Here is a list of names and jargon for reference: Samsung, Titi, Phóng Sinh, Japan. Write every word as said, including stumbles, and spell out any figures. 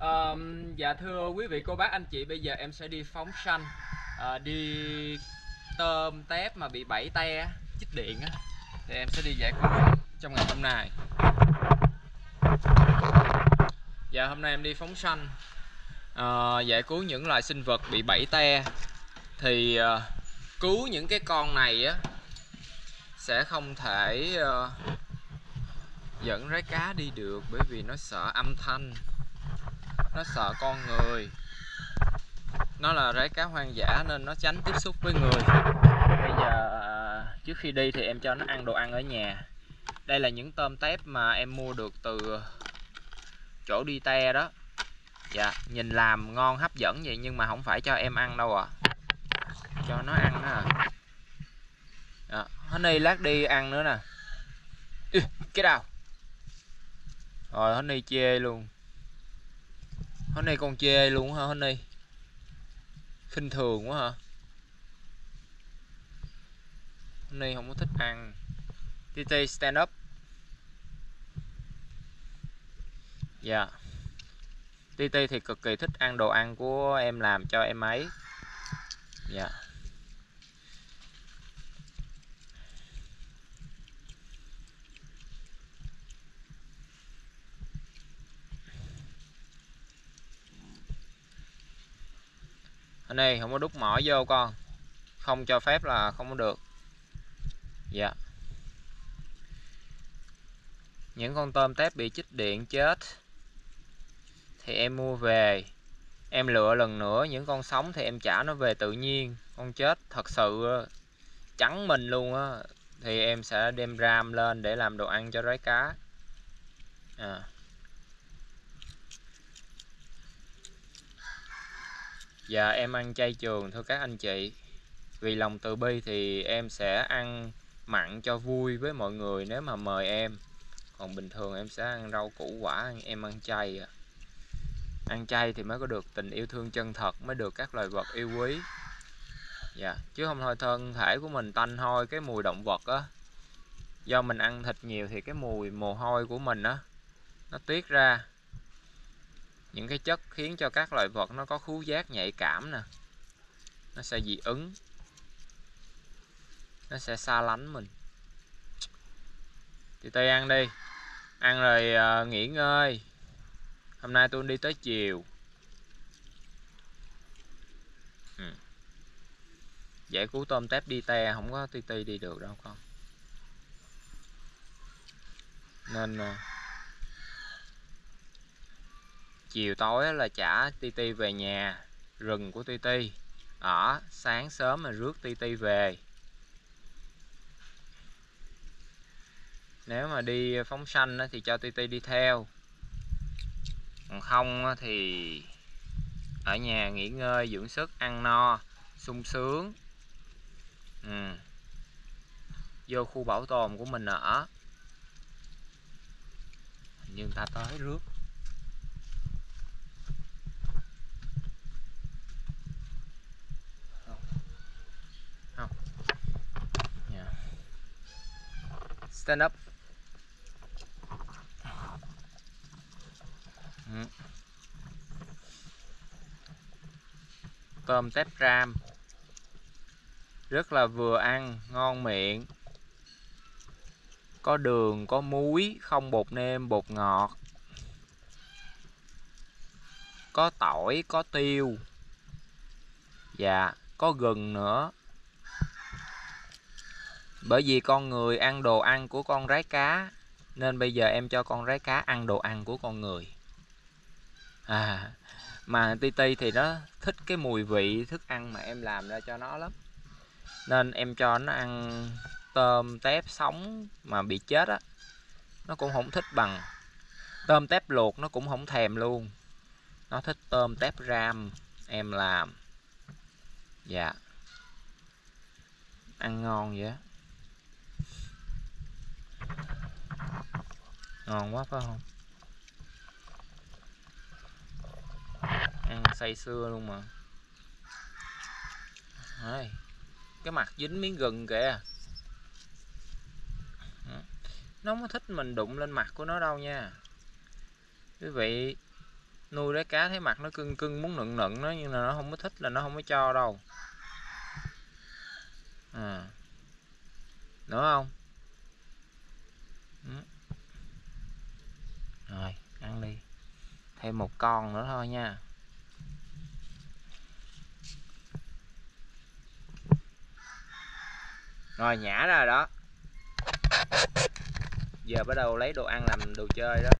À, dạ thưa quý vị cô bác anh chị, bây giờ em sẽ đi phóng sanh, à, đi tôm tép mà bị bẫy te chích điện á, thì em sẽ đi giải quyết trong ngày hôm nay. Dạ hôm nay em đi phóng sanh, à, giải cứu những loài sinh vật bị bẫy te. Thì à, cứu những cái con này á sẽ không thể à, dẫn rái cá đi được, bởi vì nó sợ âm thanh, nó sợ con người, nó là rái cá hoang dã nên nó tránh tiếp xúc với người. Bây giờ à, trước khi đi thì em cho nó ăn đồ ăn ở nhà. Đây là những tôm tép mà em mua được từ chỗ đi te đó. Dạ, nhìn làm ngon hấp dẫn vậy nhưng mà không phải cho em ăn đâu à, cho nó ăn đó à. Đó, honey lát đi ăn nữa nè. Ê, cái đào. Rồi honey chê luôn. Honey con chê luôn hả honey? Khinh thường quá hả? Honey không có thích ăn. tê tê stand up. Dạ. Yeah. tê tê thì cực kỳ thích ăn đồ ăn của em làm cho em ấy. Dạ. Yeah. Anh này không có đút mỏ vô con, không cho phép là không có được. Dạ. Yeah. Những con tôm tép bị chích điện chết thì em mua về, em lựa lần nữa. Những con sống thì em trả nó về tự nhiên, con chết thật sự trắng mình luôn á thì em sẽ đem ram lên để làm đồ ăn cho rái cá à. Dạ em ăn chay trường thưa các anh chị, vì lòng từ bi thì em sẽ ăn mặn cho vui với mọi người nếu mà mời em. Còn bình thường em sẽ ăn rau củ quả, em ăn chay à. Ăn chay thì mới có được tình yêu thương chân thật, mới được các loài vật yêu quý. Dạ, chứ không thôi thân thể của mình tanh hôi cái mùi động vật á. Do mình ăn thịt nhiều thì cái mùi mồ hôi của mình á, nó tiết ra những cái chất khiến cho các loài vật nó có khứu giác nhạy cảm nè. Nó sẽ dị ứng, nó sẽ xa lánh mình. Thì tôi ăn đi, ăn rồi à, nghỉ ngơi. Hôm nay tôi đi tới chiều. Ừ. Giải cứu tôm tép đi te không có ti ti đi được đâu con, nên à, chiều tối là trả ti ti về nhà, rừng của ti ti ở, sáng sớm mà rước ti ti về. Nếu mà đi phóng sanh thì cho ti ti đi theo, còn không thì ở nhà nghỉ ngơi dưỡng sức, ăn no sung sướng. Ừ. Vô khu bảo tồn của mình ở. Hình như người ta tới rước. Không. Yeah. Stand up. Ừ. Tôm tép ram rất là vừa ăn, ngon miệng, có đường có muối, không bột nêm bột ngọt, có tỏi có tiêu, dạ có gừng nữa. Bởi vì con người ăn đồ ăn của con rái cá nên bây giờ em cho con rái cá ăn đồ ăn của con người. À, mà ti ti thì nó thích cái mùi vị thức ăn mà em làm ra cho nó lắm, nên em cho nó ăn tôm tép sống mà bị chết á, nó cũng không thích bằng. Tôm tép luộc nó cũng không thèm luôn, nó thích tôm tép ram em làm. Dạ, ăn ngon vậy, ngon quá phải không? Ăn say sưa luôn mà. Đấy, cái mặt dính miếng gừng kìa. Nó không thích mình đụng lên mặt của nó đâu nha. quý vị nuôi đá cá thấy mặt nó cưng cưng muốn nựng nựng nó, nhưng là nó không có thích là nó không có cho đâu à. Nữa không? Đúng. Rồi ăn đi, thêm một con nữa thôi nha. Rồi nhả ra rồi đó, giờ bắt đầu lấy đồ ăn làm đồ chơi đó.